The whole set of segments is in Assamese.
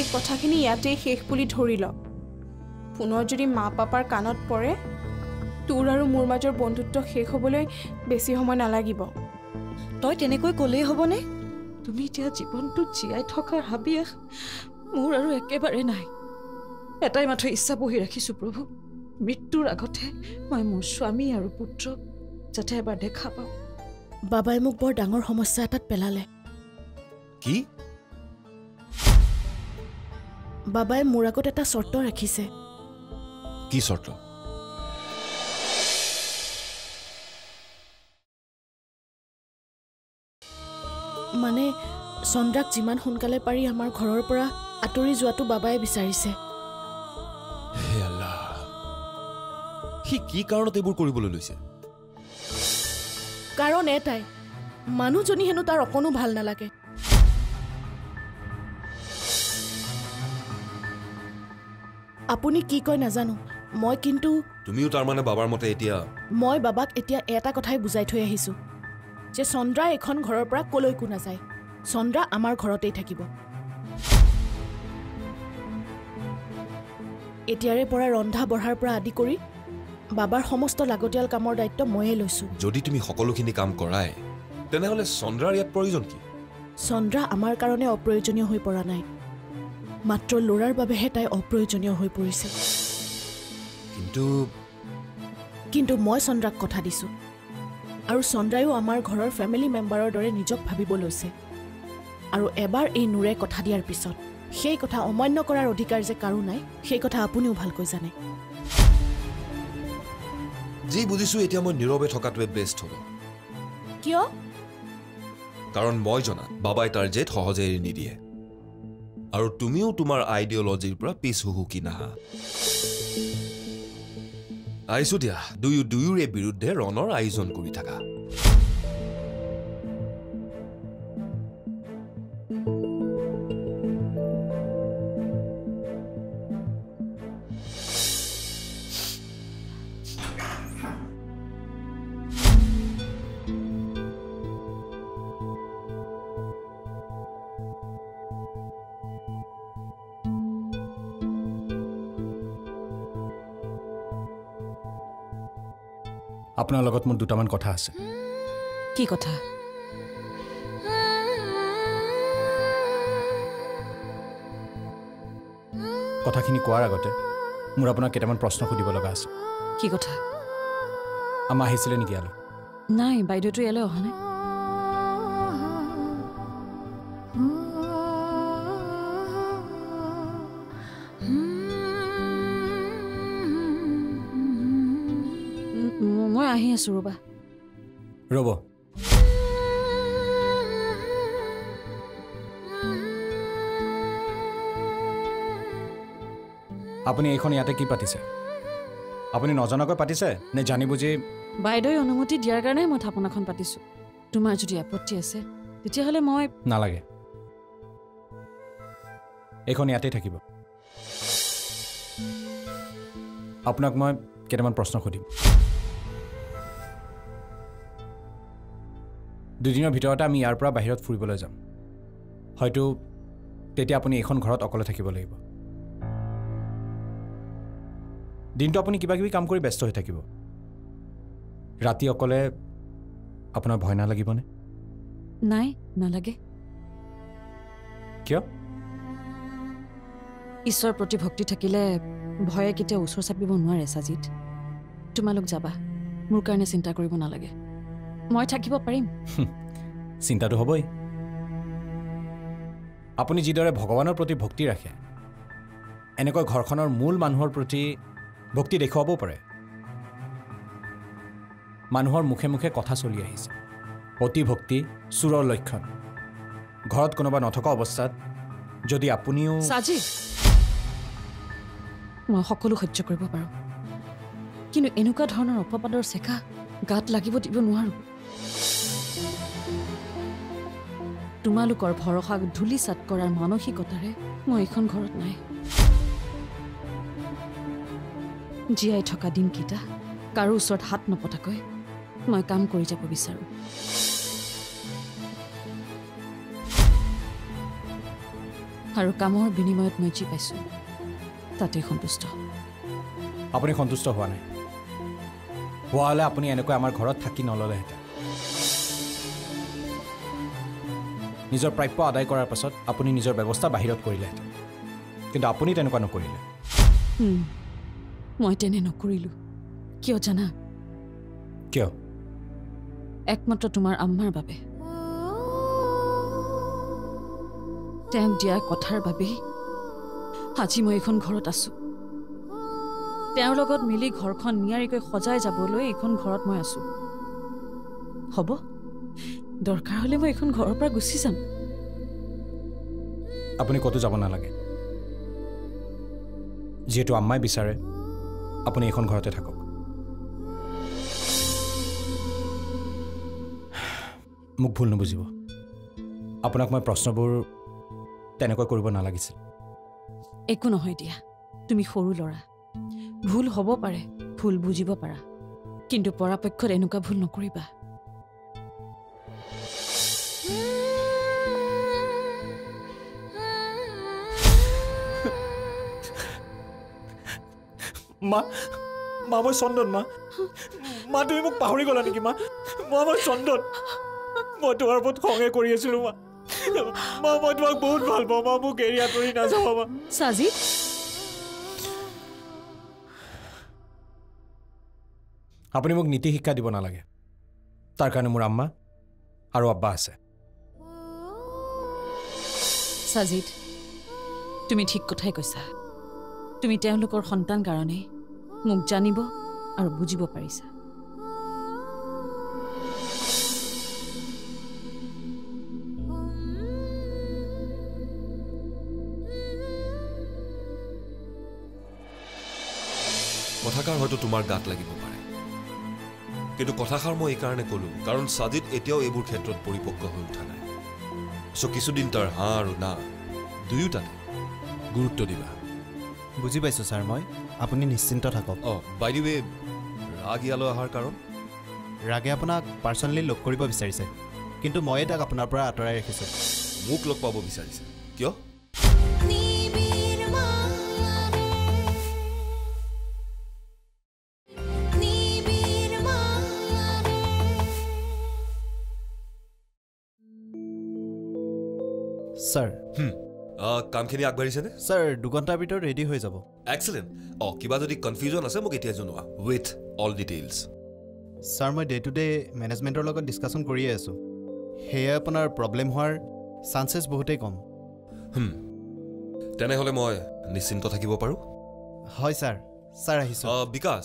এই কথাখিনি ইয়াতেই শেষ বুলি ধৰি ল। পুনৰ যদি মা পাপাৰ কানত পৰে, তোৰ আৰু মোৰ মাজৰ বন্ধুত্ব শেষ হ'বলৈ বেছি সময় নালাগিব। তই তেনেকৈ ক'লেই হ'বনে? তুমি এতিয়া জীৱনটো জীয়াই থকাৰ হাবিয়াস মোৰ আৰু একেবাৰে নাই। এটাই মাত্ৰ ইচ্ছা বহি ৰাখিছোঁ প্ৰভু, মৃত্যুৰ আগতে মই মোৰ স্বামী আৰু পুত্ৰক যাতে এবাৰ দেখা পাওঁ। বাবাই মোক বৰ ডাঙৰ সমস্যা এটাত পেলালে। কি? বাবাই মোৰ আগত এটা চৰ্ত ৰাখিছে। কি চৰ্ত? মানে চন্দ্ৰাক যিমান সোনকালে পাৰি আমাৰ ঘৰৰ পৰা আঁতৰি যোৱাটো বাবাই বিচাৰিছে। হে আল্লাহ, সি কি কাৰণত এইবোৰ কৰিবলৈ লৈছে? কাৰণ এটাই, মানুহজনী হেনো তাৰ অকণো ভাল নালাগে। আপুনি কি কয় নাজানো, মই কিন্তু তুমিও তাৰ মানে বাবাৰ মতে এতিয়া মই বাবাক এতিয়া এটা কথাই বুজাই থৈ আহিছো যে চন্দ্ৰা এখন ঘৰৰ পৰা কলৈকো নাযায়। চন্দ্ৰা আমাৰ ঘৰতেই থাকিব। এতিয়াৰে পৰা ৰন্ধা বঢ়াৰ পৰা আদি কৰি বাবাৰ সমস্ত লাগতিয়াল কামৰ দায়িত্ব ময়ে লৈছো। যদি তুমি সকলোখিনি কাম কৰায় তেনেহ'লে চন্দ্ৰাৰ ইয়াত প্ৰয়োজন কি? চন্দ্ৰা আমাৰ কাৰণে অপ্ৰয়োজনীয় হৈ পৰা নাই, মাত্ৰ ল'ৰাৰ বাবেহে তাই অপ্ৰয়োজনীয় হৈ পৰিছে। কিন্তু মই চন্দ্ৰাক কথা দিছো, আৰু চন্দ্ৰায়ো আমাৰ ঘৰৰ ফেমিলি মেম্বাৰৰ দৰে নিজক ভাবিব লৈছে। আৰু এবাৰ এই নূৰে কথা দিয়াৰ পিছত সেই কথা অমান্য কৰাৰ অধিকাৰ যে কাৰো নাই, সেই কথা আপুনিও ভালকৈ জানে। যি বুজিছো এতিয়া মই নীৰৱে থকাটোৱে বেষ্ট হ'ব। কিয়? কাৰণ মই জনা বাবাই তাৰ জেদ সহজে এৰি নিদিয়ে, আৰু তুমিও তোমাৰ আইডিঅলজিৰ পৰা পিছ হুহুকি নাহা। আইছো দিয়া, দুয়োৰে বিৰুদ্ধে ৰণৰ আয়োজন কৰি থাকা। আপোনাৰ লগত মোৰ দুটামান কথা আছে। কি কথা? কথাখিনি কোৱাৰ আগতে মোৰ আপোনাক কেইটামান প্ৰশ্ন সুধিব লগা আছে। কি কথা? আমা আহিছিলে নেকি ইয়ালৈ? নাই, বাইদেউটো ইয়ালৈ অহা নাই। ৰবা ৰব, আপুনি এইখন ইয়াতে কি পাতিছে? আপুনি নজনাকৈ পাতিছে নে জানি বুজি? বাইদেউ অনুমতি দিয়াৰ কাৰণে মই থাপনাখন পাতিছো। তোমাৰ যদি আপত্তি আছে তেতিয়াহ'লে মই নালাগে, এইখন ইয়াতে থাকিব। আপোনাক মই কেইটামান প্ৰশ্ন সুধিম, দুদিনৰ ভিতৰতে আমি ইয়াৰ পৰা বাহিৰত ফুৰিবলৈ যাম। হয়তো তেতিয়া আপুনি এইখন ঘৰত অকলে থাকিব লাগিব। দিনটো আপুনি কিবাকিবি কাম কৰি ব্যস্ত হৈ থাকিব। ৰাতি অকলে আপোনাৰ ভয় নালাগিবনে? নাই, নালাগে। কিয়? ঈশ্বৰৰ প্ৰতি ভক্তি থাকিলে ভয়ে কেতিয়াও ওচৰ চাপিব নোৱাৰে। সাজিদ, তোমালোক যাবা, মোৰ কাৰণে চিন্তা কৰিব নালাগে, মই থাকিব পাৰিম। চিন্তাটো হ'বই। আপুনি যিদৰে ভগৱানৰ প্ৰতি ভক্তি ৰাখে, এনেকৈ ঘৰখনৰ মূল মানুহৰ প্ৰতি ভক্তি দেখুৱাব পাৰে। মানুহৰ মুখে মুখে কথা চলি আহিছে, অতি ভক্তি চোৰৰ লক্ষণ। ঘৰত কোনোবা নথকা অৱস্থাত যদি আপুনিও সাজিদ, মই সকলো সহ্য কৰিব পাৰোঁ, কিন্তু এনেকুৱা ধৰণৰ অপবাদৰ চেকা গাত লাগিব দিব নোৱাৰোঁ। তোমালোকৰ ভৰসাক ধূলি চাত কৰাৰ মানসিকতাৰে মই এইখন ঘৰত নাই। জীয়াই থকা দিনকেইটা কাৰো ওচৰত হাত নপতাকৈ মই কাম কৰি যাব বিচাৰোঁ। আৰু কামৰ বিনিময়ত মই যি পাইছো তাতে সন্তুষ্ট। আপুনি সন্তুষ্ট হোৱা নাই? হোৱা হলে আপুনি এনেকৈ আমাৰ ঘৰত থাকি নললেহেঁতেন। নিজৰ প্ৰাপ্য আদায় কৰাৰ পাছত আপুনি নিজৰ ব্যৱস্থা বাহিৰত কৰিলেহেঁতেন, কিন্তু আপুনি তেনেকুৱা নকৰিলে। মই তেনে নকৰিলোঁ। কিয় জানা? কিয়? একমাত্ৰ তোমাৰ আম্মাৰ বাবে, তেওঁক দিয়া কথাৰ বাবেই আজি মই এইখন ঘৰত আছো। তেওঁৰ লগত মিলি ঘৰখন নিয়াৰিকৈ সজাই যাবলৈ এইখন ঘৰত মই আছো। হ'ব, দৰকাৰ হলে মই এইখন ঘৰৰ পৰা গুচি যাম। আপুনি ক'তো যাব নালাগে। যিহেতু আম্মাই বিচাৰে আপুনি এইখন ঘৰতে থাকক। মোক ভুল নুবুজিব, আপোনাক মই প্ৰশ্নবোৰ তেনেকৈ কৰিব নালাগিছিল। একো নহয় দিয়া, তুমি সৰু ল'ৰা, ভুল হ'ব পাৰে, ভুল বুজিব পাৰা, কিন্তু পৰাপক্ষত এনেকুৱা ভুল নকৰিবা। মা, মা মই চন্দন। মা, মা তুমি মোক পাহৰি গ'লা নেকি? মা, মই চন্দন। মই তোমাৰ বহুত খঙে কৰি আছিলোঁ। মা, মা মই তোমাক বহুত ভাল পাওঁ। মা মোক এৰি আঁতৰি নাযাবা। মা সাজি, আপুনি মোক নীতি শিক্ষা দিব নালাগে। তাৰ কাৰণে মোৰ আম্মা আৰু আব্বা আছে। সাজিদ, তুমি ঠিক কথাই কৈছা। তুমি তেওঁলোকৰ সন্তান কাৰণে মোক জানিব আৰু বুজিব পাৰিছা। কথাষাৰ হয়তো তোমাৰ গাত লাগিব পাৰে, কিন্তু কথাষাৰ মই এইকাৰণে ক'লো কাৰণ সাজিদ এতিয়াও এইবোৰ ক্ষেত্ৰত পৰিপক্ক হৈ উঠা নাই। কিছুদিন তাৰ হা আৰু না দুয়োটাতে গুৰুত্ব দিবা। বুজি পাইছোঁ ছাৰ মই, আপুনি নিশ্চিন্ত থাকক। বাই দ্য ৱে, ৰাগ ইয়ালৈ অহাৰ কাৰণ? ৰাগে আপোনাক পাৰ্চনেলি লগ কৰিব বিচাৰিছে, কিন্তু ময়ে তাক আপোনাৰ পৰা আঁতৰাই ৰাখিছোঁ। মোক লগ পাব বিচাৰিছে কিয়? ছাৰ, কামখিনি আগবাঢ়িছেনে? ছাৰ, দুঘণ্টাৰ ভিতৰত ৰেডি হৈ যাব। এক্সেলেণ্ট। কিবা যদি কনফিউজন আছে মোক এতিয়া জনোৱা উইথ অল ডিটেইলছ। ছাৰ, মই ডে টু ডে মেনেজমেণ্টৰ লগত ডিছকাশ্যন কৰিয়ে আছোঁ। সেয়ে আপোনাৰ প্ৰব্লেম হোৱাৰ চান্সেছ বহুতেই কম। তেনেহ'লে মই নিশ্চিন্ত থাকিব পাৰোঁ। হয় ছাৰ। ছাৰ আহিছোঁ। বিকাশ,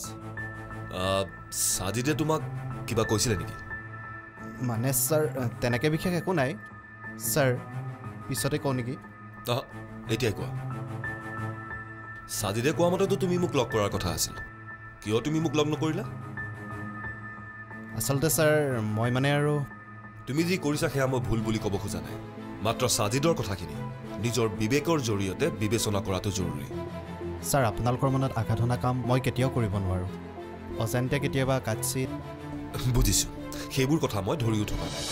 সাজিদে তোমাক কিবা কৈছিলে নেকি? মানে ছাৰ, তেনেকৈ বিশেষ একো নাই। ছাৰ, পিছতে কওঁ নেকি? এতিয়াই কোৱা। সাজিদে কোৱা মতেতো তুমি মোক লগ কৰাৰ কথা আছিল, কিয় তুমি মোক লগ নকৰিলা? আচলতে ছাৰ, মই মানে আৰু তুমি যি কৰিছা সেয়া মই ভুল বুলি ক'ব খোজা নাই, মাত্ৰ সাজিদৰ কথাখিনি নিজৰ বিবেকৰ জৰিয়তে বিবেচনা কৰাটো জৰুৰী। ছাৰ, আপোনালোকৰ মনত আঘাত হনা কাম মই কেতিয়াও কৰিব নোৱাৰোঁ। অজান্তে কেতিয়াবা কাৎচিত। বুজিছোঁ, সেইবোৰ কথা মই ধৰিও থকা নাই।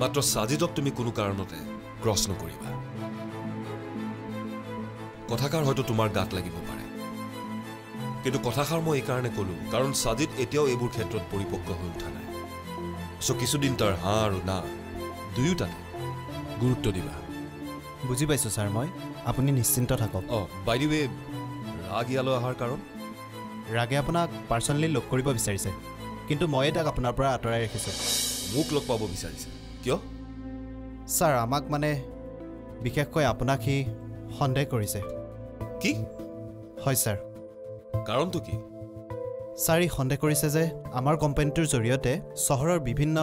মাত্ৰ সাজিদক তুমি কোনো কাৰণতে ক্ৰছ নকৰিবা। কথাষাৰ হয়তো তোমাৰ গাত লাগিব পাৰে, কিন্তু কথাষাৰ মই এইকাৰণে ক'লো কাৰণ সাজিদ এতিয়াও এইবোৰ ক্ষেত্ৰত পৰিপক্ক হৈ উঠা নাই। কিছুদিন তাৰ হা আৰু না দুয়োটাতে গুৰুত্ব দিবা। বুজি পাইছোঁ ছাৰ মই, আপুনি নিশ্চিন্ত থাকক। বাই দ্য ৱে, ৰাগ ইয়ালৈ অহাৰ কাৰণ? ৰাগে আপোনাক পাৰ্চনেলি লগ কৰিব বিচাৰিছে, কিন্তু ময়ে তাক আপোনাৰ পৰা আঁতৰাই ৰাখিছোঁ। মোক লগ পাব বিচাৰিছে কিয়? ছাৰ, আমাক মানে বিশেষকৈ আপোনাক সি সন্দেহ কৰিছে। কি? হয় ছাৰ। কাৰণটো কি? ছাৰ, ই সন্দেহ কৰিছে যে আমাৰ কোম্পানীটোৰ জৰিয়তে চহৰৰ বিভিন্ন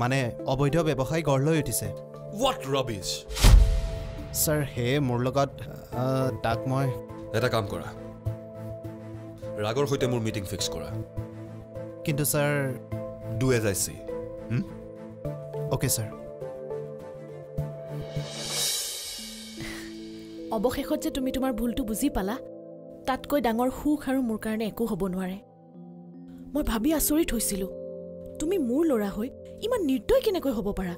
মানে অবৈধ ব্যৱসায় গঢ় লৈ উঠিছে। What rubbish! ছাৰ, সেয়ে মোৰ লগত তাক মই এটা কাম কৰা, ৰাগৰ সৈতে মোৰ মিটিং ফিক্স কৰা। কিন্তু sir, do as I say. Okay sir. অৱশেষত যে তুমি তোমাৰ ভুলটো বুজি পালা, তাতকৈ ডাঙৰ সুখ আৰু মোৰ কাৰণে একো হ'ব নোৱাৰে। মই ভাবি আচৰিত হৈছিলোঁ, তুমি মোৰ ল'ৰা হৈ ইমান নিৰ্দয় কেনেকৈ হ'ব পাৰা।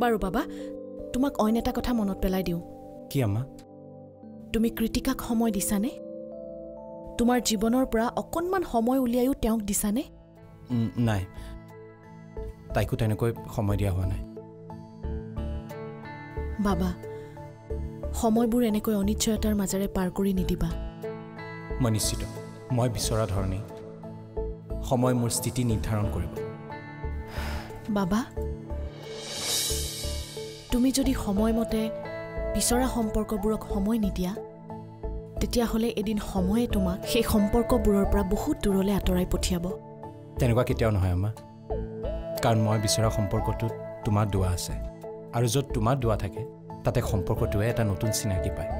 বাৰু বাবা, তোমাক অইন এটা কথা মনত পেলাই দিও। কি আম্মা? তুমি কৃতিকাক সময় দিছানে? তোমার জীবনৰ পৰা অকণমান সময় উলিয়াইও তেওঁক দিছানে? নাই, তাইকো তেনেকৈ সময় দিয়া হোৱা নাই। বাবা, সময়বোৰ এনেকৈ অনিশ্চয়তাৰ মাজেৰে পাৰ কৰি নিদিবা। মই নিশ্চিত, মই বিচৰা ধৰণে সময় মোৰ স্থিতি নিৰ্ধাৰণ কৰিব। বাবা, তুমি যদি সময়মতে বিচৰা সম্পৰ্কবোৰক সময় নিদিয়া, তেতিয়াহ'লে এদিন সময়ে তোমাক সেই সম্পৰ্কবোৰৰ পৰা বহুত দূৰলৈ আঁতৰাই পঠিয়াব। তেনেকুৱা কেতিয়াও নহয় আম্মা, কাৰণ মই বিচৰা সম্পৰ্কটোত তোমাৰ দোৱা আছে, আৰু য'ত তোমাৰ দোৱা থাকে তাতে সম্পৰ্কটোৱে এটা নতুন চিনাকি পায়,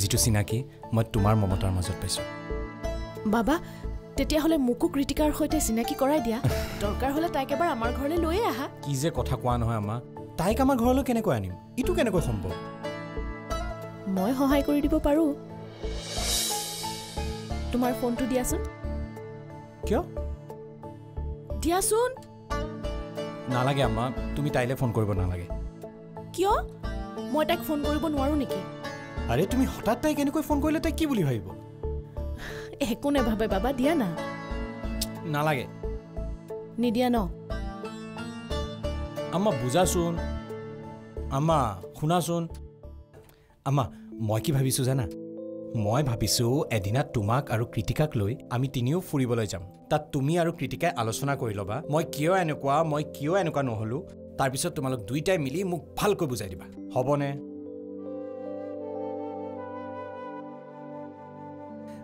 যিটো চিনাকি মই তোমাৰ মমতাৰ মাজত পাইছোঁ। বাবা, তেতিয়াহ'লে মোকো কৃতিকাৰ সৈতে চিনাকি কৰাই দিয়া। দৰকাৰ হ'লে তাইক এবাৰ আমাৰ ঘৰলৈ লৈয়ে আহা। কি যে কথা কোৱা নহয় আম্মা, তাইক আমাৰ ঘৰলৈ কেনেকৈ আনিম? ইটো কেনেকৈ সম্ভৱ? মই সহায় কৰি দিব পাৰোঁ। তোমাৰ ফোনটো দিয়াচোন। কিয়? দিয়াচোন। নালাগে আম্মা, তুমি তাইলৈ ফোন কৰিব নালাগে। কিয়? মই তাইক ফোন কৰিব নোৱাৰোঁ নেকি? আৰে তুমি হঠাৎ তাইক এনেকৈ ফোন কৰিলে তাই কি বুলি ভাবিব? একো নেভাবে বাবা, দিয়া না। নালাগে। নিদিয়া ন? আম্মা বুজাচোন। আম্মা শুনাচোন। আম্মা, মই কি ভাবিছোঁ জানা? মই ভাবিছোঁ এদিনা তোমাক আৰু কৃতিকাক লৈ আমি তিনিও ফুৰিবলৈ যাম। তাত তুমি আৰু কৃতিকাই আলোচনা কৰি ল'বা মই কিয় এনেকুৱা নহ'লোঁ। তাৰপিছত তোমালোক দুইটাই মিলি মোক ভালকৈ বুজাই দিবা, হ'বনে?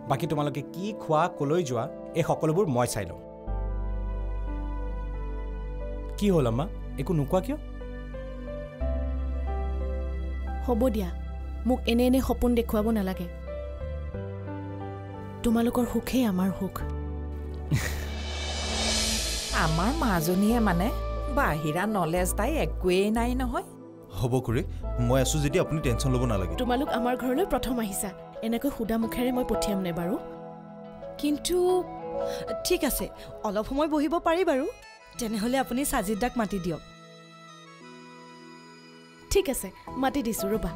বাকী তোমালোকে কি খোৱা, ক'লৈ যোৱা, এই সকলোবোৰ মই চাই লওঁ। কি হ'ল আম্মা, একো নোকোৱা কিয়? হ'ব দিয়া, মোক এনে এনে সপোন দেখুৱাব নালাগে। তোমালোকৰ সুখেই আমাৰ সুখ। আমাৰ মাজনীয়ে মানে বাহিৰা নলেজ তাই একোৱেই নাই নহয়। হ'ব খুৰী, মই আছোঁ যেতিয়া, আপুনি টেনশ্যন ল'ব নালাগে। তোমালোক আমাৰ ঘৰলৈ প্ৰথম আহিছা, এনেকৈ সুদা মুখেৰে মই পঠিয়াম নে বাৰু? কিন্তু ঠিক আছে, অলপ সময় বহিব পাৰি বাৰু। তেনেহ'লে আপুনি সাজিদাক মাতি দিয়ক। ঠিক আছে, মাতি দিছোঁ, ৰ'বা।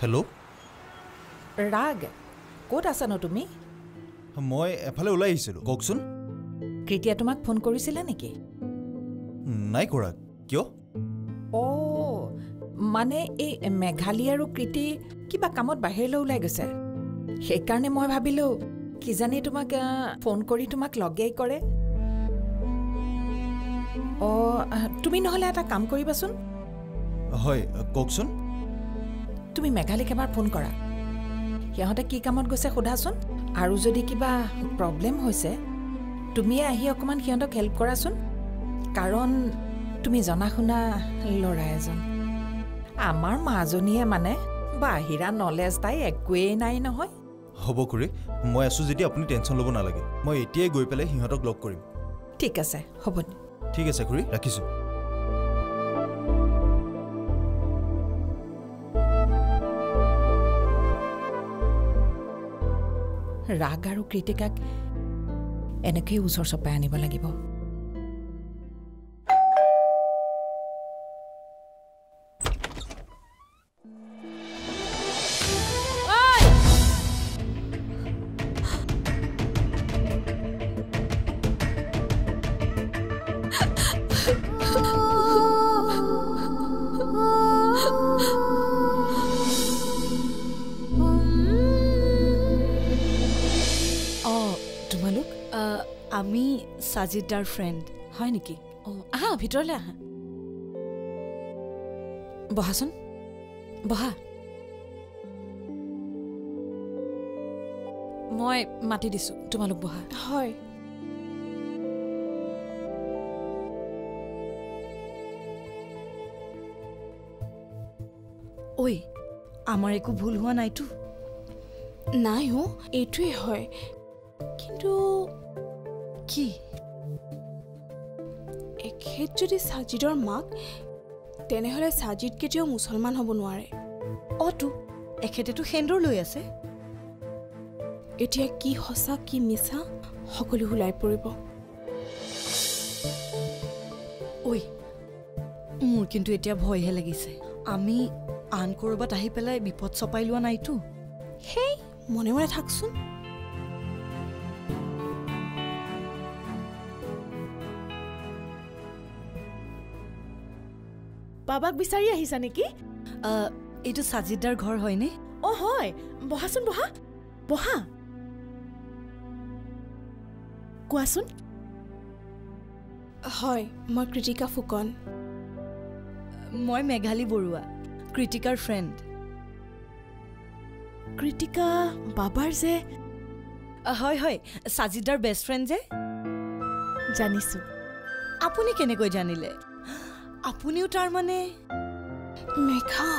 হেল্ল' ৰাগ, ক'ত আছানো তুমি? মই এফালে ওলাই আহিছিলোঁ, কওকচোন। কৃতিয়া তোমাক ফোন কৰিছিলা নেকি? নাই কৰা। কিয়? অ' মানে এই মেঘালী আৰু কৃতি কিবা কামত বাহিৰলৈ ওলাই গৈছে, সেইকাৰণে মই ভাবিলোঁ কিজানি তোমাক ফোন কৰি তোমাক লগেই কৰে। অ' তুমি নহ'লে এটা কাম কৰিবাচোন। হয়, কওকচোন। তুমি মেঘালীক এবাৰ ফোন কৰা, সিহঁতে কি কামত গৈছে সোধাচোন, আৰু যদি কিবা প্ৰব্লেম হৈছে তুমিয়ে আহি অকণমান সিহঁতক হেল্প কৰাচোন, কাৰণ তুমি জনা শুনা ল'ৰা এজন। আমাৰ মাজনীয়ে মানে বাহিৰা নলেজ তাই একোৱেই নাই নহয়। হ'ব খুৰী, মই আছোঁ যেতিয়া, আপুনি টেনশ্যন ল'ব নালাগে। মই এতিয়াই গৈ পেলাই সিহঁতক লগ কৰিম। ঠিক আছে, হ'ব। ঠিক আছে খুৰী, ৰাখিছোঁ। ৰাগ আৰু কৃতিকাক এনেকৈ ওচৰ চপাই আনিব লাগিব। সাজিদাৰ ফ্ৰেণ্ড হয় নেকি? অঁ, আহা ভিতৰলৈ আহা, বহাচোন, বহা। মই মাটি দিছো তোমালোক বহা হয় ওই আমার একো ভুল হোৱা নাইতো নাই হো এটোই হয় কিন্তু কি এখেত যদি সাজিদৰ মাক তেনে হলে সাজিদ কেতিয়া মুসলমান হব নোৱাৰে অটো এখেতে তো হেন্দৰ লৈ আছে এতিয়া কি হসা কি মিছা সকলো হুলাই পৰিব ওই মোৰ কিন্তু এতিয়া ভয় হে লাগিছে আমি আন কৰবাত আহি পেলাই বিপদ সপাই লোৱা নাইতো হেই মনে মনে থাকছুন বাবাক বিচাৰি আহিছা নেকি এটো সাজিদাৰ ঘৰ হয় নে অ হয় বহাছুন বহা বহা কোৱাছুন হয় মই কৃতিকা ফুকন মই Meghali Barua Kritiker friend. Kritika, babar je. Hoy hoy, Sajidar best friend je. Janisu. Apuni kene koi janile. Apuni utar mane. Mekha.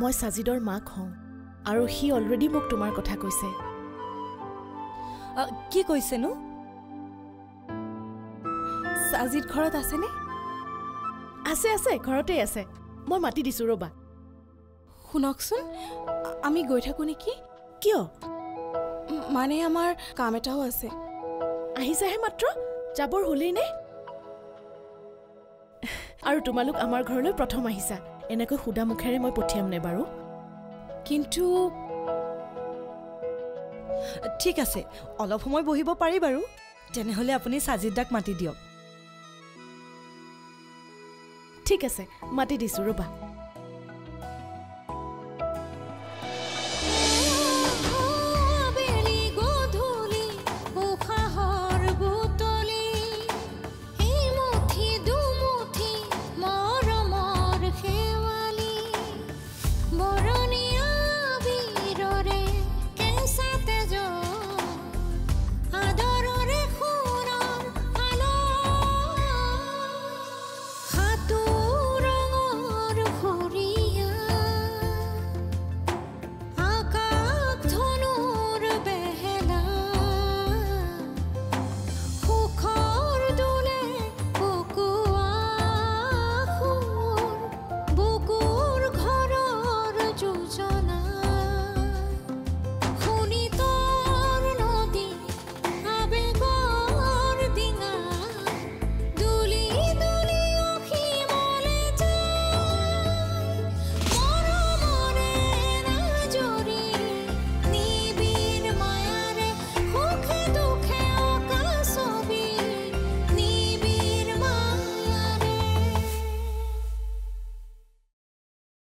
Moi Sajidar mak hon. Aro he already mok tomar kotha koise. Ki koise no? Sajid khorat ase ne? আছে আছে ঘৰতে আছে মই মাটি দিছো ৰবা শুনকছন আমি গৈ থাকো নেকি কিয় মানে আমাৰ কাম এটাও আছে আহিছাহে মাত্ৰ যাবৰ হলেই নে আৰু তোমালোক আমাৰ ঘৰলৈ প্ৰথম আহিছা এনেকৈ খুদা মুখেৰে মই পঠিয়াম নে বাৰু কিন্তু ঠিক আছে অলপ সময় বহিব পাৰি বাৰু তেনেহলে আপুনি সাজিদাক মাটি দিয়ক ঠিক আছে মাটি দিছো ৰবা